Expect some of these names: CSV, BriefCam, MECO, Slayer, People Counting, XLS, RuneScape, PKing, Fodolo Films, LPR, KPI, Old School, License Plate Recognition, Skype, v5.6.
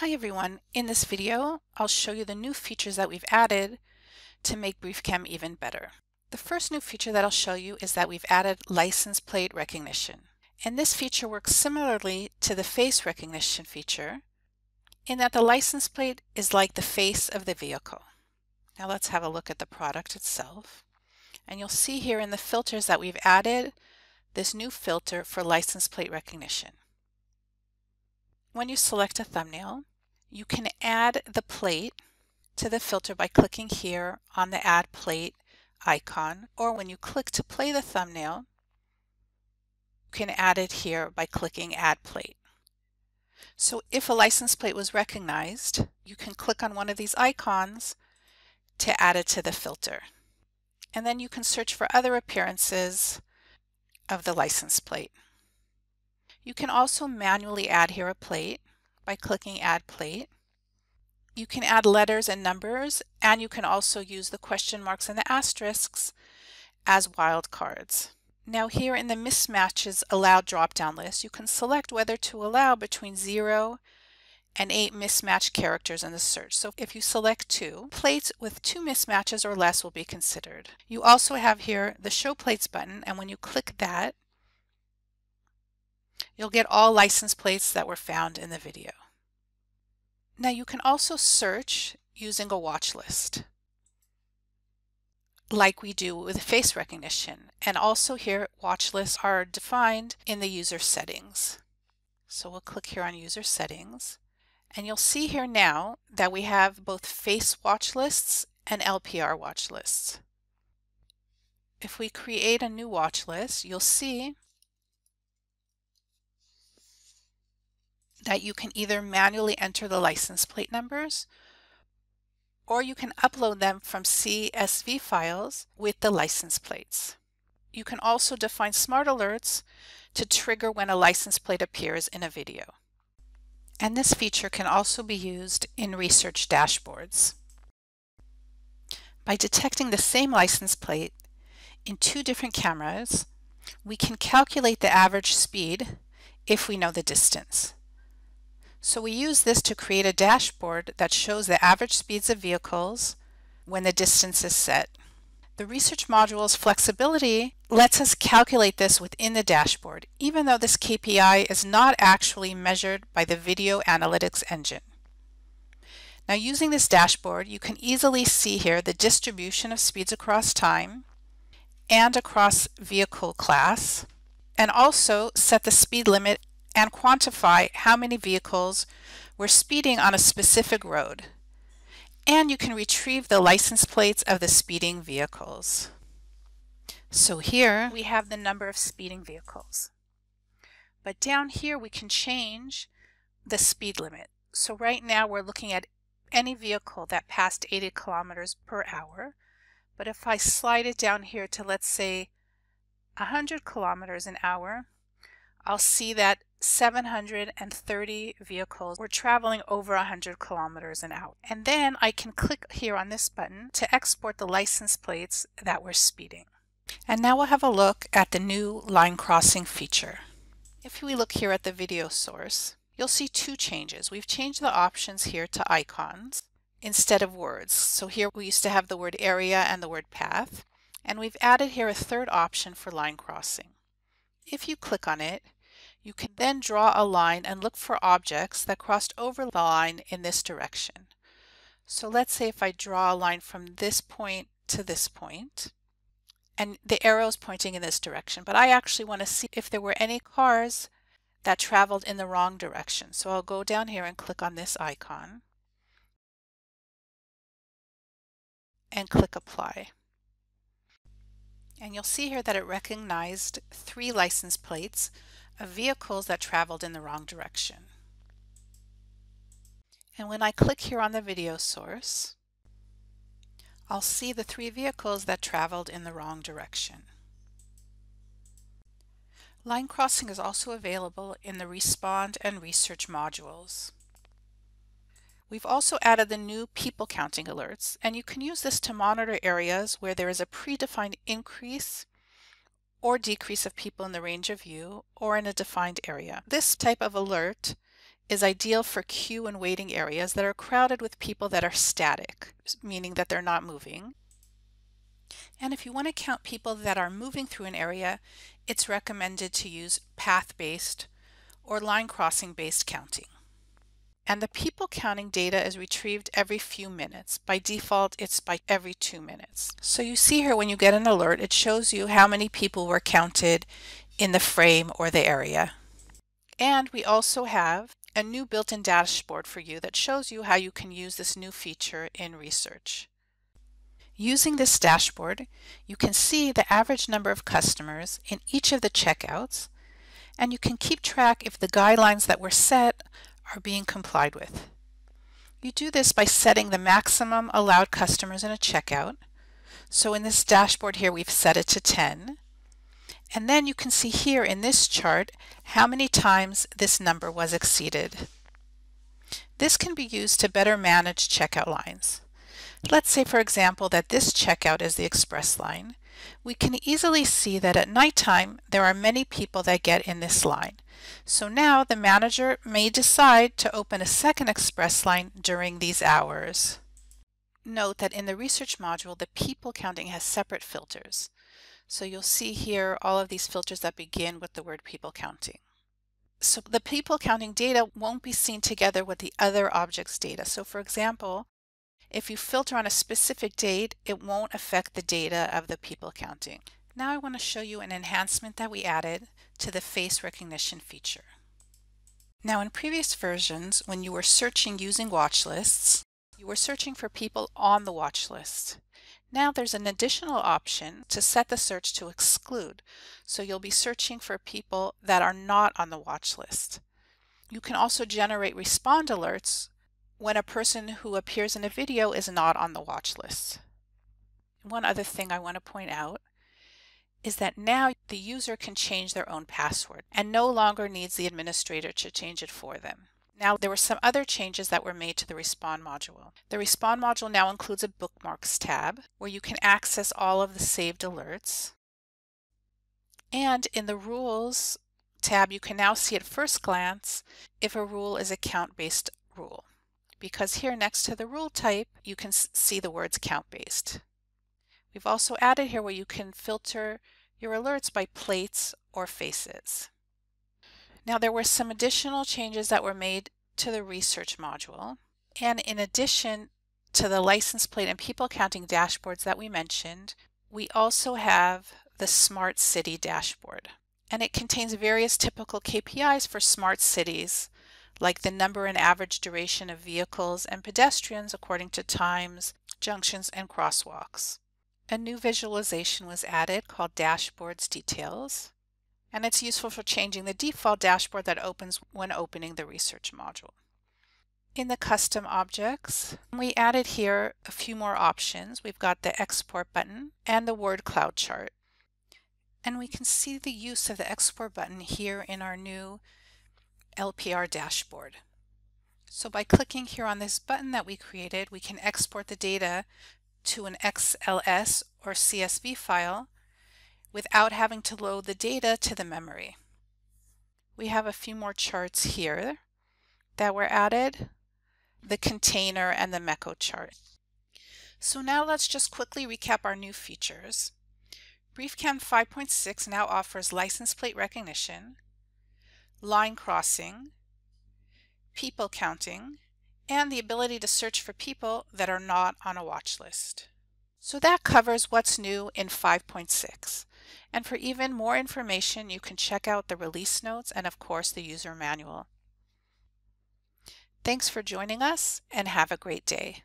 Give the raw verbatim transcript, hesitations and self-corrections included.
Hi everyone, in this video I'll show you the new features that we've added to make BriefCam even better. The first new feature that I'll show you is that we've added license plate recognition. And this feature works similarly to the face recognition feature in that the license plate is like the face of the vehicle. Now let's have a look at the product itself. And you'll see here in the filters that we've added this new filter for license plate recognition. When you select a thumbnail, you can add the plate to the filter by clicking here on the Add Plate icon, or when you click to play the thumbnail, you can add it here by clicking Add Plate. So if a license plate was recognized, you can click on one of these icons to add it to the filter. And then you can search for other appearances of the license plate. You can also manually add here a plate by clicking Add Plate. You can add letters and numbers, and you can also use the question marks and the asterisks as wildcards. Now here in the mismatches allowed drop-down list, you can select whether to allow between zero and eight mismatched characters in the search. So if you select two, plates with two mismatches or less will be considered. You also have here the Show Plates button, and when you click that, you'll get all license plates that were found in the video. Now you can also search using a watch list, like we do with face recognition. And also here, watch lists are defined in the user settings. So we'll click here on User Settings, and you'll see here now that we have both face watch lists and L P R watch lists. If we create a new watch list, you'll see that you can either manually enter the license plate numbers, or you can upload them from C S V files with the license plates. You can also define smart alerts to trigger when a license plate appears in a video. And this feature can also be used in research dashboards. By detecting the same license plate in two different cameras, we can calculate the average speed if we know the distance. So we use this to create a dashboard that shows the average speeds of vehicles when the distance is set. The research module's flexibility lets us calculate this within the dashboard, even though this K P I is not actually measured by the video analytics engine. Now, using this dashboard, you can easily see here the distribution of speeds across time and across vehicle class, and also set the speed limit and quantify how many vehicles were speeding on a specific road. And you can retrieve the license plates of the speeding vehicles. So here we have the number of speeding vehicles. But down here we can change the speed limit. So right now we're looking at any vehicle that passed eighty kilometers per hour. But if I slide it down here to, let's say, one hundred kilometers an hour, I'll see that seven hundred thirty vehicles were traveling over one hundred kilometers an hour. And then I can click here on this button to export the license plates that were speeding. And now we'll have a look at the new line crossing feature. If we look here at the video source, you'll see two changes. We've changed the options here to icons instead of words. So here we used to have the word area and the word path. And we've added here a third option for line crossing. If you click on it, you can then draw a line and look for objects that crossed over the line in this direction. So let's say if I draw a line from this point to this point, and the arrow is pointing in this direction, but I actually want to see if there were any cars that traveled in the wrong direction. So I'll go down here and click on this icon and click Apply. And you'll see here that it recognized three license plates of vehicles that traveled in the wrong direction. And when I click here on the video source, I'll see the three vehicles that traveled in the wrong direction. Line crossing is also available in the Respond and Research modules. We've also added the new people counting alerts, and you can use this to monitor areas where there is a predefined increase or decrease of people in the range of view or in a defined area. This type of alert is ideal for queue and waiting areas that are crowded with people that are static, meaning that they're not moving. And if you want to count people that are moving through an area, it's recommended to use path-based or line crossing-based counting. And the people counting data is retrieved every few minutes. By default, it's by every two minutes. So you see here when you get an alert, it shows you how many people were counted in the frame or the area. And we also have a new built-in dashboard for you that shows you how you can use this new feature in research. Using this dashboard, you can see the average number of customers in each of the checkouts, and you can keep track if the guidelines that were set are being complied with. You do this by setting the maximum allowed customers in a checkout. So in this dashboard here, we've set it to ten. And then you can see here in this chart how many times this number was exceeded. This can be used to better manage checkout lines. Let's say, for example, that this checkout is the express line. We can easily see that at nighttime there are many people that get in this line. So now the manager may decide to open a second express line during these hours. Note that in the research module, the people counting has separate filters. So you'll see here all of these filters that begin with the word people counting. So the people counting data won't be seen together with the other objects data. So for example, if you filter on a specific date, it won't affect the data of the people counting. Now I want to show you an enhancement that we added to the face recognition feature. Now in previous versions, when you were searching using watch lists, you were searching for people on the watch list. Now there's an additional option to set the search to exclude, so you'll be searching for people that are not on the watch list. You can also generate respond alerts when a person who appears in a video is not on the watch list. One other thing I want to point out is that now the user can change their own password and no longer needs the administrator to change it for them. Now there were some other changes that were made to the Respond module. The Respond module now includes a Bookmarks tab where you can access all of the saved alerts. And in the Rules tab, you can now see at first glance if a rule is a count-based rule, because here next to the rule type, you can see the words count-based. We've also added here where you can filter your alerts by plates or faces. Now there were some additional changes that were made to the research module. And in addition to the license plate and people counting dashboards that we mentioned, we also have the Smart City dashboard. And it contains various typical K P Is for smart cities, like the number and average duration of vehicles and pedestrians according to times, junctions, and crosswalks. A new visualization was added called Dashboards Details, and it's useful for changing the default dashboard that opens when opening the research module. In the custom objects, we added here a few more options. We've got the export button and the word cloud chart. And we can see the use of the export button here in our new L P R dashboard. So by clicking here on this button that we created, we can export the data to an X L S or C S V file without having to load the data to the memory. We have a few more charts here that were added, the container and the MECO chart. So now let's just quickly recap our new features. BriefCam five point six now offers license plate recognition, line crossing, people counting, and the ability to search for people that are not on a watch list. So that covers what's new in five point six. And for even more information, you can check out the release notes and of course the user manual. Thanks for joining us and have a great day.